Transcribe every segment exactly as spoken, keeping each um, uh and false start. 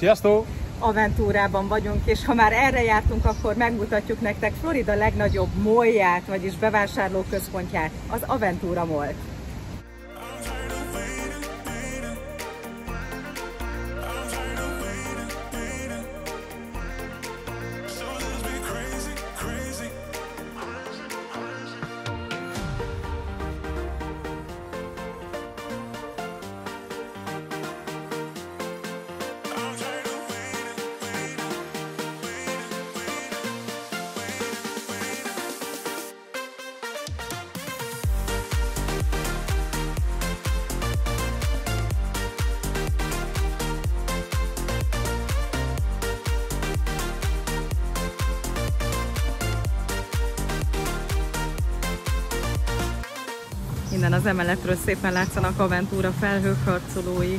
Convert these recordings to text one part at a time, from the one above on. Sziasztok! Aventúrában vagyunk, és ha már erre jártunk, akkor megmutatjuk nektek Florida legnagyobb mallját, vagyis bevásárlóközpontját, az Aventúra Mall. Innen az emeletről szépen látszanak Aventúra felhőkarcolói.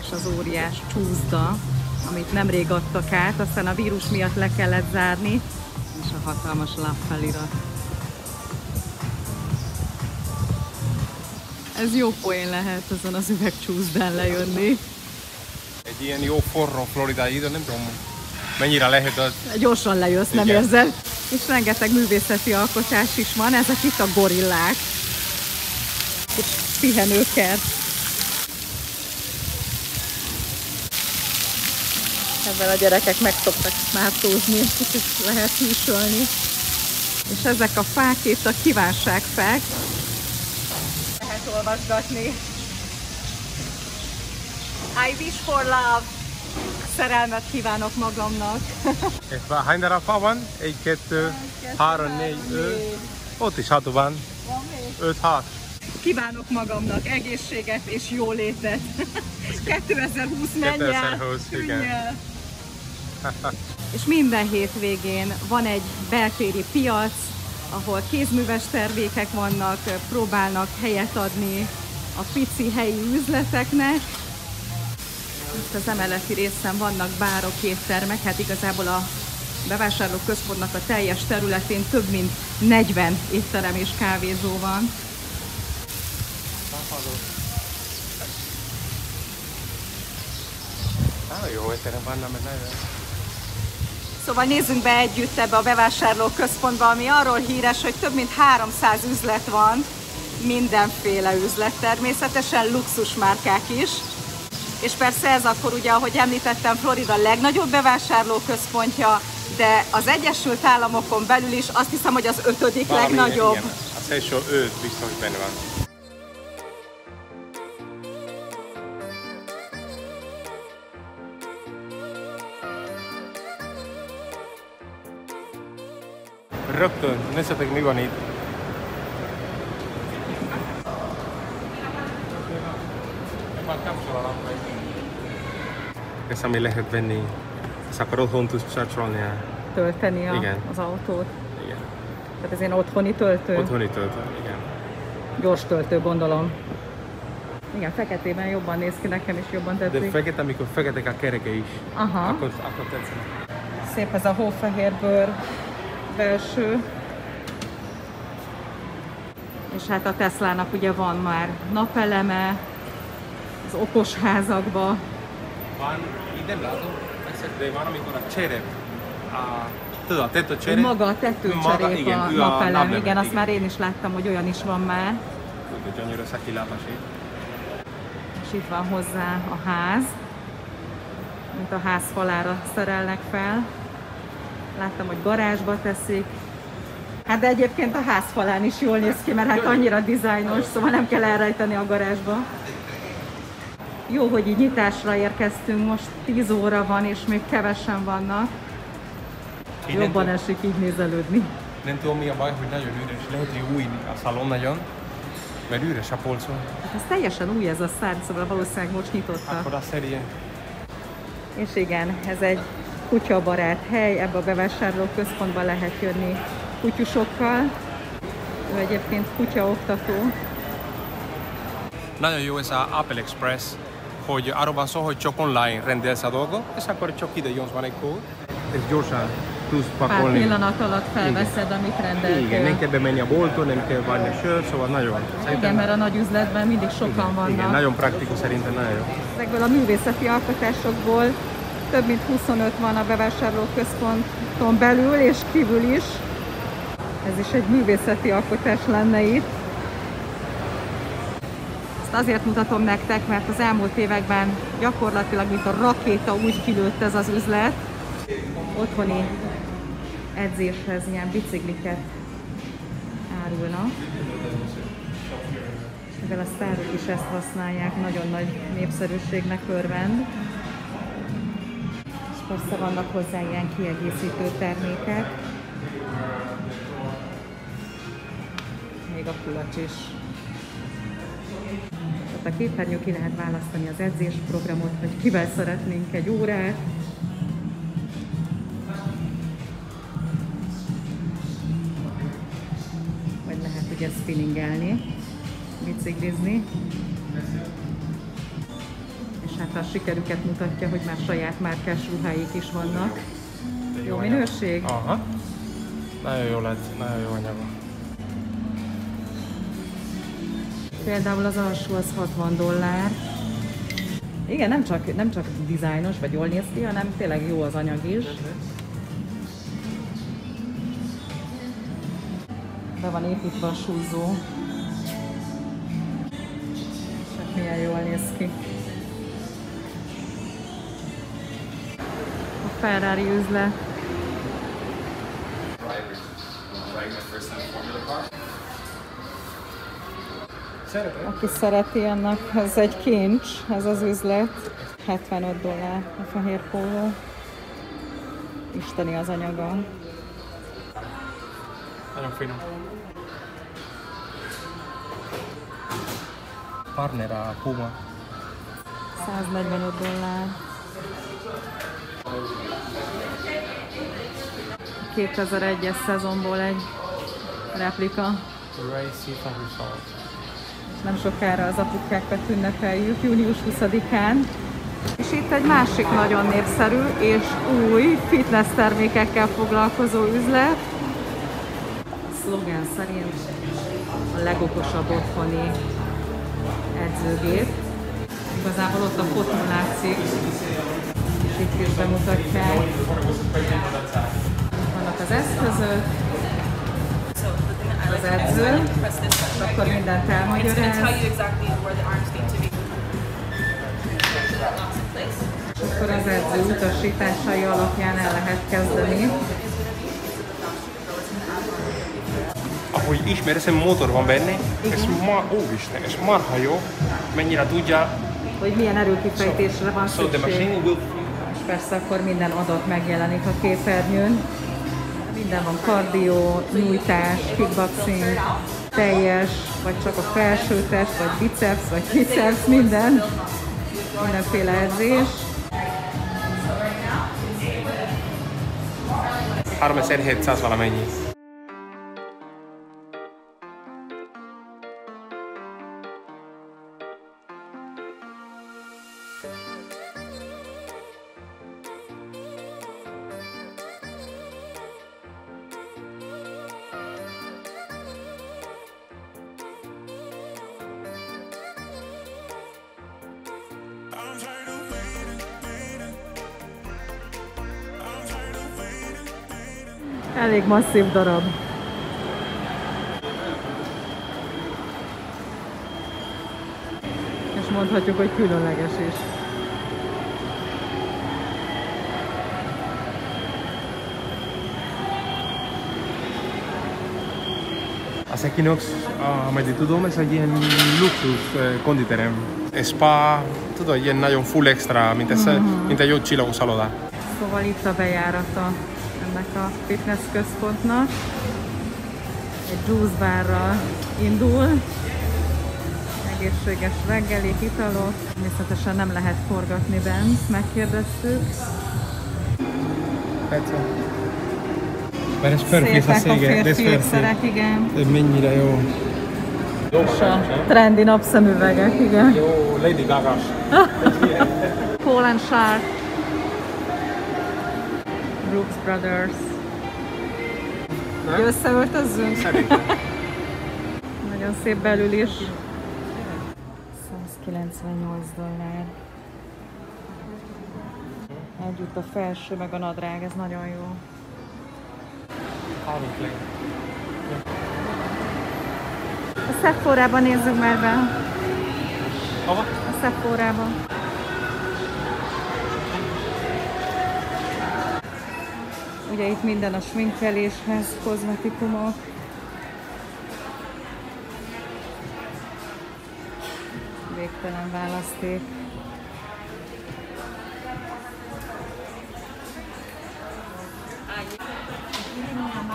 És az óriás csúszda, amit nemrég adtak át, aztán a vírus miatt le kellett zárni, és a hatalmas lábfelirat. Ez jó poén lehet azon az üvegcsúszdán lejönni. Egy ilyen jó forró floridai idő, nem tudom mennyire lehet az... Gyorsan lejössz, nem érzed? És rengeteg művészeti alkotás is van, ezek itt a gorillák. És pihenőkert. Ebben a gyerekek megszoktak smátózni, és lehet hűsölni. És ezek a fák itt a kívánságfák. Lehet olvasgatni. I wish for love. Szerelmet kívánok magamnak. Hány darab fa van? Egy, kettő, három, négy, öt. Ott is hat van. Öt, hat. Kívánok magamnak egészséget és jólétet. kétezer-húsz menjen, tűnjel. És minden hétvégén van egy beltéri piac, ahol kézműves termékek vannak, próbálnak helyet adni a pici helyi üzleteknek. Itt az emeleti részen vannak bárok, éttermek, hát igazából a bevásárlóközpontnak a teljes területén több mint negyven étterem és kávézó van. Jó étterem vannak, mert nagyon. Szóval nézzünk be együtt ebbe a bevásárlóközpontba, ami arról híres, hogy több mint háromszáz üzlet van, mindenféle üzlet, természetesen luxusmárkák is. És persze ez akkor ugye, ahogy említettem, Florida legnagyobb bevásárlóközpontja, de az Egyesült Államokon belül is azt hiszem, hogy az ötödik valami legnagyobb. Igen, az első öt biztos benne van. Rögtön, nézzetek, mi van itt. Ez, ami lehet venni, és akkor otthon tudsz csatolnia. Tölteni a, az autót. Igen. Tehát ez ilyen otthoni töltő? Otthoni töltő, igen. Gyors töltő, gondolom. Igen, feketében jobban néz ki, nekem is jobban tetszik. De fekete, amikor feketek a kereke is. Aha. Akkor, akkor tetszik. Szép ez a hófehérbőr belső. És hát a Teslának ugye van már napeleme, az okos házakba. Van ide látom, de van, amikor a cserép, a, a tetőcserép. Maga a tetőcserép a napelem, igen, igen, azt igen. Már én is láttam, hogy olyan is van már. És itt van hozzá a ház, mint a ház falára szerelnek fel. Láttam, hogy garázsba teszik. Hát de egyébként a ház falán is jól néz ki, mert hát annyira dizájnos, szóval nem kell elrejteni a garázsba. Jó, hogy így nyitásra érkeztünk, most tíz óra van, és még kevesen vannak. Én jobban esik így nézelődni. Nem tudom, mi a baj, hogy nagyon üres, lehet, hogy új a szalon nagyon, mert üres a polcon. Hát ez teljesen új ez a szárny, szóval valószínűleg most nyitotta. Akkor a szerien. És igen, ez egy kutyabarát hely, ebbe a bevásárlóközpontban lehet jönni kutyusokkal. Ő egyébként kutyaoktató. Nagyon jó ez az Apple Express, hogy arról van szó, hogy csak online rendelsz a dolgot, és akkor csak ide jönsz van egy kód. Ez gyorsan tudsz pakolni. Pár pillanat alatt felveszed, igen, amit rendeltél. Igen, nem kell bemenni a bolton, nem kell várni a sör, szóval nagyon. Szerintem igen, mert a nagy üzletben mindig sokan igen, vannak. Igen, nagyon praktikus, szerintem nagyon jó. Ezekből a művészeti alkotásokból több mint huszonöt van a bevásárlóközponton belül és kívül is. Ez is egy művészeti alkotás lenne itt. Ezt azért mutatom nektek, mert az elmúlt években gyakorlatilag, mint a rakéta, úgy kilőtt ez az üzlet. Otthoni edzéshez ilyen bicikliket árulnak. Mivel a sztárok is ezt használják, nagyon nagy népszerűségnek örvend. És persze vannak hozzá ilyen kiegészítő termékek. Még a kulacs is. A képernyő ki lehet választani az edzésprogramot, hogy kivel szeretnénk egy órát. Vagy lehet ugye spinningelni, biciklizni. És hát a sikerüket mutatja, hogy már saját márkás ruháik is vannak. Jó, jó minőség? Aha. Nagyon jó lett, nagyon jó anyaga. Például az alsó az hatvan dollár. Igen, nem csak, nem csak dizájnos, vagy jól néz ki, hanem tényleg jó az anyag is. Be van építve a súlyzó. És milyen jól néz ki. A Ferrari üzlet. Aki szereti, annak ez egy kincs, ez az üzlet. hetvenöt dollár a fehér póló. Isteni az anyaga. Nagyon finom. Partner a Puma. száznegyvenöt dollár. kétezer-egyes szezonból egy replika. Nem sokára az apukákat ünnepeljük, június huszadikán. És itt egy másik nagyon népszerű és új fitness termékekkel foglalkozó üzlet. Szlogán szerint a legokosabb otthoni edzőgép. Igazából ott a fotó látszik, és itt is bemutatják. Vannak az eszközök, az edző, akkor mindent elmagyaráz. Akkor az edző utasításai alapján el lehet kezdeni. Ahogy ismersz, motor van benne, igen. Ez ma óvisten, és marha jó, mennyire tudja, hogy milyen erőkifejtésre van szükség. És persze akkor minden adat megjelenik a képernyőn. Minden van, kardió, nyújtás, kickboxing, teljes, vagy csak a felsőtest, vagy biceps, vagy triceps, minden. Mindenféle edzés. háromezer-hétszáz valamennyi. Elég masszív darab. És mondhatjuk, hogy különleges is. Az Equinox, ameddig tudom, ez egy ilyen luxus konditerem. Spa, tudod, ilyen nagyon full extra, mint, ez, mm. mint egy jó csillagos szaloda. Szóval itt a bejárata ennek a fitness központnak. Egy juice barral indul. Egészséges reggelik, italok. Természetesen nem lehet forgatni bent, megkérdeztük. Mert ez pörkész a szége, ez férfiak, igen. Ez mennyire jó. És a trendi napszemüvegek, igen. Jó, Lady Gaga. Paul and Shark. Brooks Brothers. Nem? Hogy összeöltözzünk? Szerintem. Nagyon szép belül is. száz kilencvennyolc dollár. Együtt a felső meg a nadrág, ez nagyon jó. A Sephorában nézzük már be. Hova? A Sephorában. Ugye itt minden a sminkeléshez, kozmetikumok. Végtelen választék.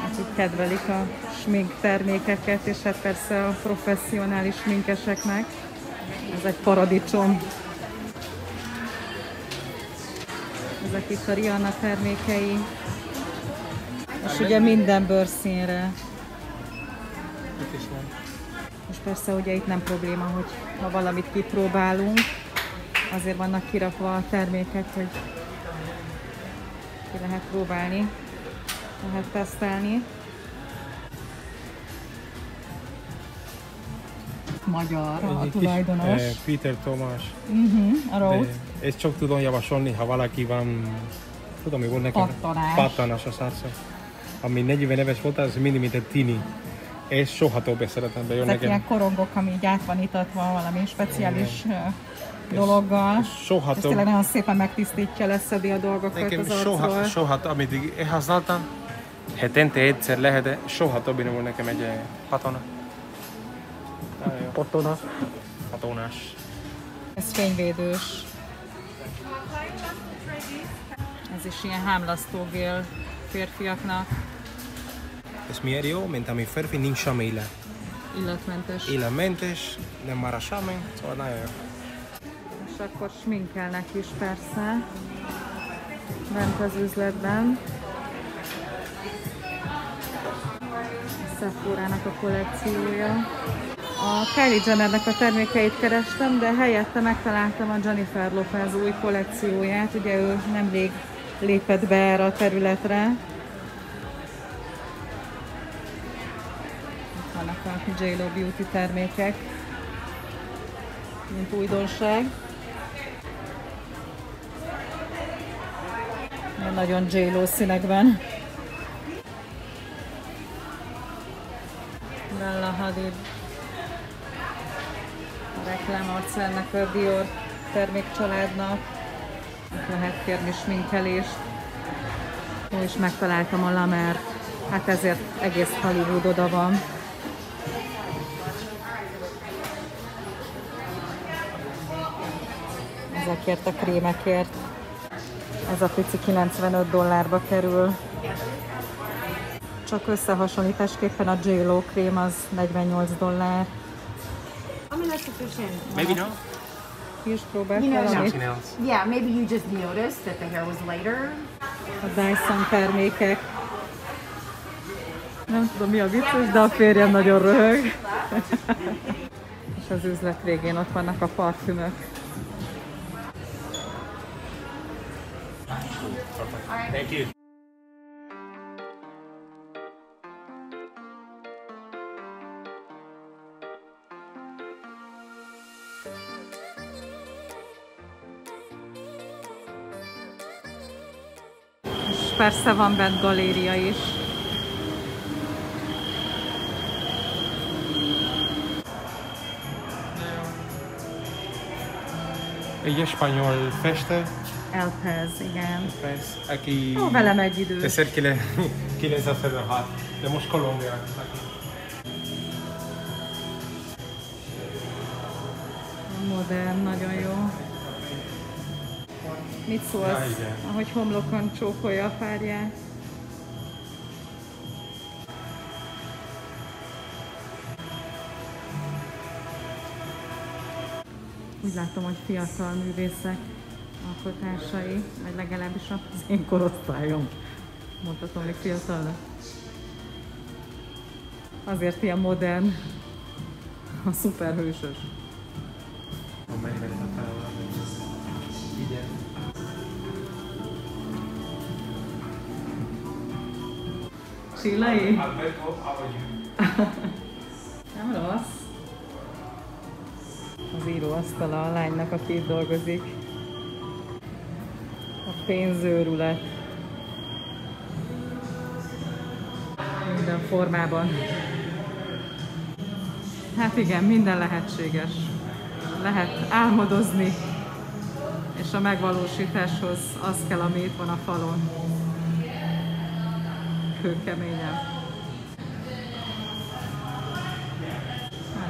Úgyhogy kedvelik a smink termékeket, és hát persze a professzionális sminkeseknek. Ez egy paradicsom. Ezek itt a Rihanna termékei. És ugye minden bőrszínre. Itt is van. És persze ugye itt nem probléma, hogy ha valamit kipróbálunk, azért vannak kirakva a termékek, hogy ki lehet próbálni, lehet tesztelni. Magyar a tulajdonos. Kis, eh, Péter Tomás. Uh-huh, ezt csak tudom javasolni, ha valaki van, tudom, hogy volt nekem pattanás a szárca. Ami negyven éves volt, az mindig, mint egy tini. És soha többé szeretem bejön nekem. Ezek ilyen korongok, ami így át van itatva valami speciális igen. dologgal. És soha több. Tényleg nagyon szépen megtisztítja, leszedi a dolgokat nekem az arcról. Soha, soha amit én használtam, hetente egyszer lehet, de soha többé nem volt nekem egy patona. Patonás. Patonás. Ez fényvédős. Ez is ilyen hámlasztógél férfiaknak. Ez miért jó? Mint ami férfi nincs semmi illat. Illatmentes. Illatmentes, nem már semmi, szóval nagyon jó. És akkor sminkelnek is persze. Bent az üzletben. Sephorának a kollekciója. A Kylie Jennernek a termékeit kerestem, de helyette megtaláltam a Jennifer Lopez új kollekcióját. Ugye ő nemrég lépett be erre a területre. Itt vannak a J Lo Beauty termékek, mint újdonság. Nagyon J Lo színekben. Bella Hadid. A reklámarca ennek a Dior termékcsaládnak. Lehet kérni sminkelést. Én is megtaláltam a La Mer, hát ezért egész Hollywood oda van. Ezekért a krémekért. Ez a pici kilencvenöt dollárba kerül. Csak összehasonlításképpen a J Lo krém az negyvennyolc dollár. Maybe no. You know, something else. Yeah, maybe you just noticed that the hair was later. A Dyson termékek. Nem tudom, mi a vicces, de a férjem nagyon röhög. És az üzlet végén ott vannak a parfümök. Thank you. Persze van bent galéria is. Egy spanyol festő. López, igen. López, aki... Ó, velem egy idő. ezerkilencszázhetvenhat, de most Kolumbiában. Modern, nagyon jó. Mit szólsz, ja, ahogy homlokon csókolja a párját? Úgy látom, hogy fiatal művészek alkotásai, vagy legalábbis az én korosztályom. Mondhatom, hogy fiatalnak. Azért ilyen modern, a szuperhősös. Chile. Alberto, how are you? Nem rossz. Az íróasztala a lánynak, aki itt dolgozik. A pénzőrület. Minden formában. Hát igen, minden lehetséges. Lehet álmodozni. És a megvalósításhoz az kell, ami itt van a falon. Kőkeményen.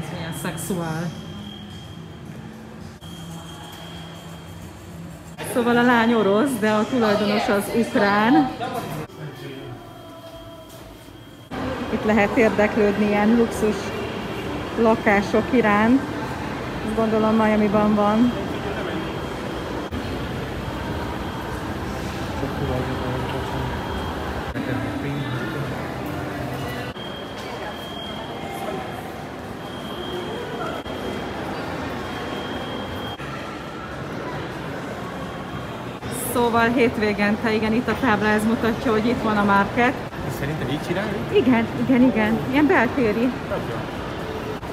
Ez milyen szexuál. Szóval a lány orosz, de a tulajdonos az ukrán. Itt lehet érdeklődni ilyen luxus lakások iránt. Azt gondolom, Miamiban van. Szóval hétvégente, igen, itt a tábla ez mutatja, hogy itt van a market. Ez szerintem így csinálni? Igen, igen, igen. Ilyen beltéri.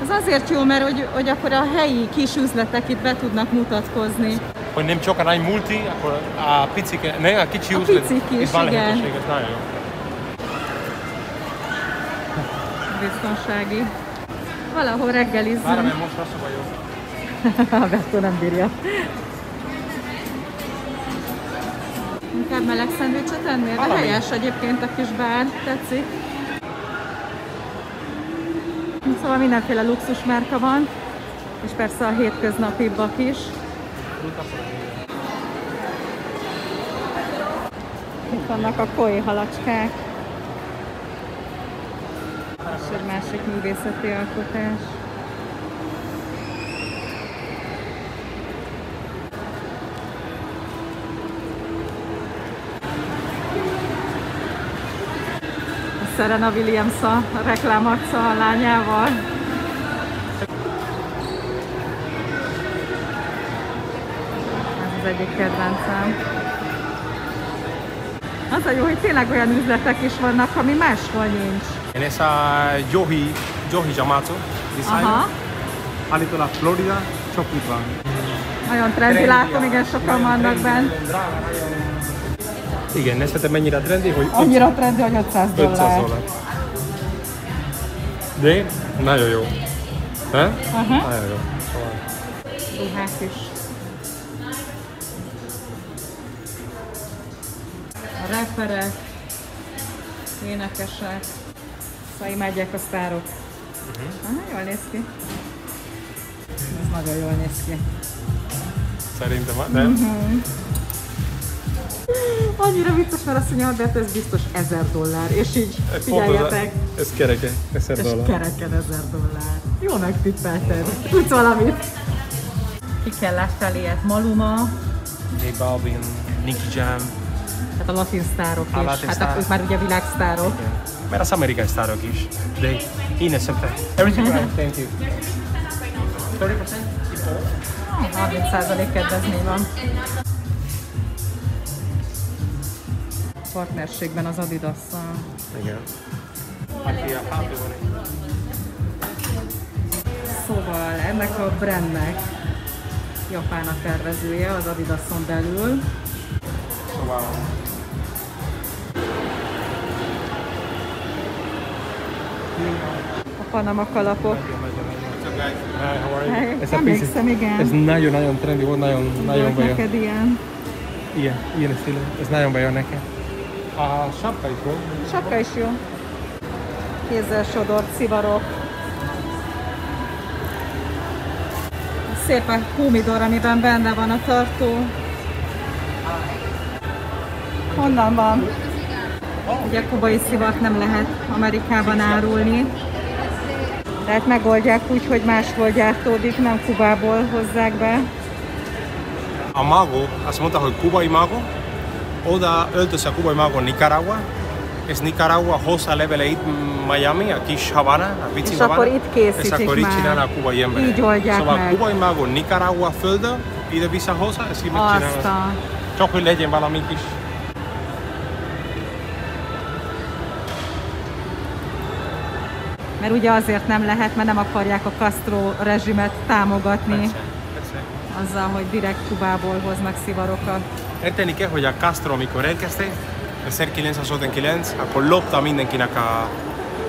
Ez azért jó, mert hogy, hogy akkor a helyi kis üzletek itt be tudnak mutatkozni. Hogy nem csak a nagy multi, akkor a picike, ne a kicsi üzlet. A picik is, van igen. Ez nagyon jó. Biztonsági. Valahol reggelizzünk. Várom, mert most rosszabb a jó. A Bertó nem bírja. Inkább meleg szendvicset ennél, de helyes egyébként a kis bár, tetszik. Szóval mindenféle luxus márka van, és persze a hétköznapibbak is. Itt vannak a koi halacskák. És egy másik művészeti alkotás. Serena Williams a reklámarca a lányával. Ez az egyik kedvencem. Az a jó, hogy tényleg olyan üzletek is vannak, ami máshol nincs. En esa Yohi, Yohi Yamato designer, állítólag a Florida Chopitban. Nagyon trendi, látom, igen, sokan vannak benne. Igen, ez te mennyire trendi, hogy annyira trendi, hogy ötszáz dollár. De nagyon jó. He? Aha. Nagyon jó. Ruhák is. A rapperek, énekesek. Szóval imádják a sztárok. Uh-huh. Aha, jól néz ki. Ez nagyon jól néz ki. Szerintem, de? Uh-huh. Annyira vicces, mert azt mondja, hogy ez biztos ezer dollár, és így figyeljetek. Ez kereken, ezer dollár. Ez kereken ezer dollár. Jól megtippelted. Tudsz valamit? Ki kell láttál ilyet? Maluma. J Balvin, Nicky Jam. Hát a latin sztárok is. Latin hát sztár. Ők már ugye világsztárok. Igen. Mert az amerikai sztárok is. De én szépen. Everything right, thank you. harminc százalék kedvezmény van. Partnerségben az Adidasszal. Igen. Szóval ennek a brandnek japán a tervezője az Adidasson belül. Szóval. A Panama kalapok. Emlékszem, igen. Ez nagyon-nagyon trendi volt, nagyon-nagyon bajó. Neked ilyen? Igen, ilyen stílus. Ez nagyon bajó nekem. A sapka is jó. Sapka is jó. Kézzel sodort szivarok. Szép a humidor, amiben benne van a tartó. Honnan van? Ugye kubai szivart nem lehet Amerikában árulni. Tehát megoldják úgy, hogy máshol gyártódik, nem Kubából hozzák be. A mago, azt mondta, hogy kubai mago. Oda öltözte a kubai mago Nicaragua, és Nicaragua hozza leveleit Miami, a kis Havana, a pici és Havana, akkor itt készítik és akkor itt csinálnak a kubai emberek. Így oldják szóval meg. Kubai mago Nicaragua földön, ide-vissza hozza, és így megcsinálnak. Csak hogy legyen valami kis. mert ugye azért nem lehet, mert nem akarják a Castro rezsimet támogatni. Persze, persze. Azzal, hogy direkt Kubából hoznak szivarokat. Érteni kell, hogy a Castro, amikor elkezdte, ezerkilencszázötvenkilenc, akkor lopta mindenkinek a,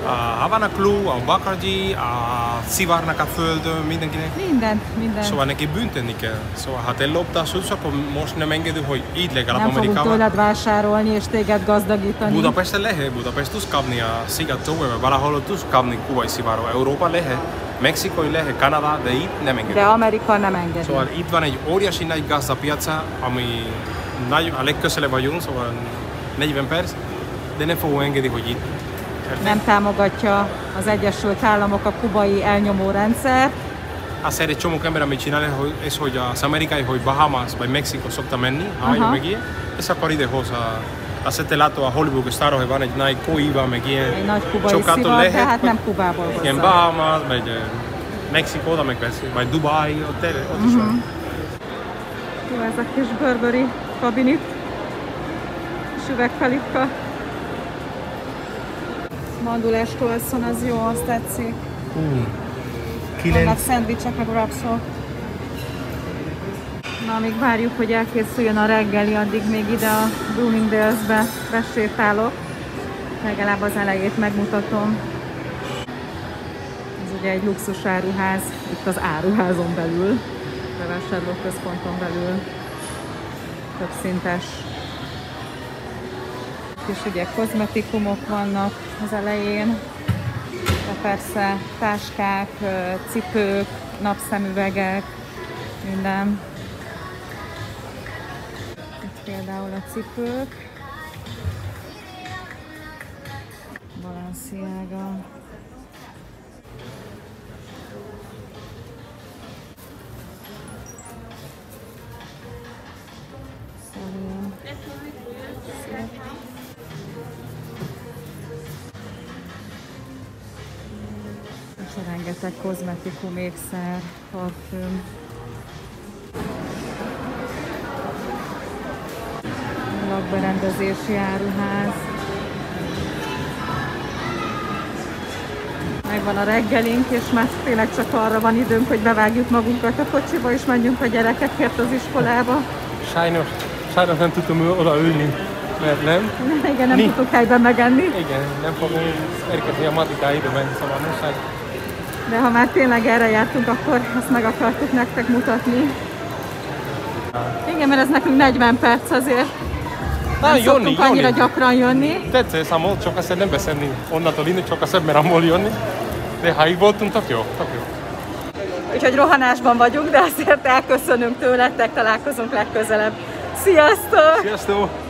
a Havana Club, a Bacardi, a szivarnak a földön, mindenkinek. Minden, minden. Szóval neki büntetni kell. Szóval ha te lopta a szusz, akkor most nem engedő, hogy így legalább nem Amerikában. Nem fogunk tőled vásárolni és téged gazdagítani. Budapesten lehet, Budapest tudsz kapni a szigettől, valahol tudsz kapni kubai szivarról. Európa lehet, Mexikói lehet, Kanada, de itt nem engedő. De Amerika nem engedő. Szóval itt van egy óriási nagy gazdapiaca, ami nagy, a legközelebb vagyunk, szóval negyven perc, de nem fogunk engedni, hogy itt. Nem támogatja az Egyesült Államok a kubai elnyomó rendszer. Azért egy csomó ember, amit csinálja, ez, hogy az amerikai, hogy Bahamas vagy Mexikó szokta menni, ha meg ilyen, és akkor idehoz a, azért látó a Hollywood Star, hogy van egy nagy kóiba, meg ilyen egy nagy kubai szivar, lehet, tehát nem Kubából hozzá. Igen, Bahamas, vagy Mexikó, de meg vagy Dubai, ott, ott is van. Jó, ez a kis Burberry kabinit. Üvegfelitka. Mandulás tolszon, az jó, azt tetszik. Uh, kilenc... Vannak szendvicsek, meg wrapsok. Na, amíg várjuk, hogy elkészüljön a reggeli, addig még ide a Bloomingdales-be besétálok. Legalább az elejét megmutatom. Ez ugye egy luxus áruház, itt az áruházon belül, bevásárlóközponton belül. Többszintes. És ugye kozmetikumok vannak az elején, de persze táskák, cipők, napszemüvegek, minden. Itt például a cipők. Balenciaga. Rengeteg kozmetikum, ékszer, parfüm. Lakberendezési áruház. Megvan a reggelink, és már tényleg csak arra van időnk, hogy bevágjuk magunkat a kocsiba, és menjünk a gyerekekért az iskolába. Sajnos, sajnos nem tudtam odaülni, mert nem. Igen, nem Mi? tudtuk helyben megenni. Igen, nem fogom érkezni a matikáidő menni, szóval nem sajnos. De ha már tényleg erre jártunk, akkor ezt meg akartuk nektek mutatni. Igen, mert ez nekünk negyven perc azért. Nem Joni, szoktunk annyira Joni. gyakran jönni. Tetszett számol, csak azért nem beszélni onnantól inni, csak azért mert amol jönni. De ha így voltunk, tök jó, tök jó. Úgyhogy rohanásban vagyunk, de azért elköszönünk tőletek, találkozunk legközelebb. Sziasztok! Sziasztok!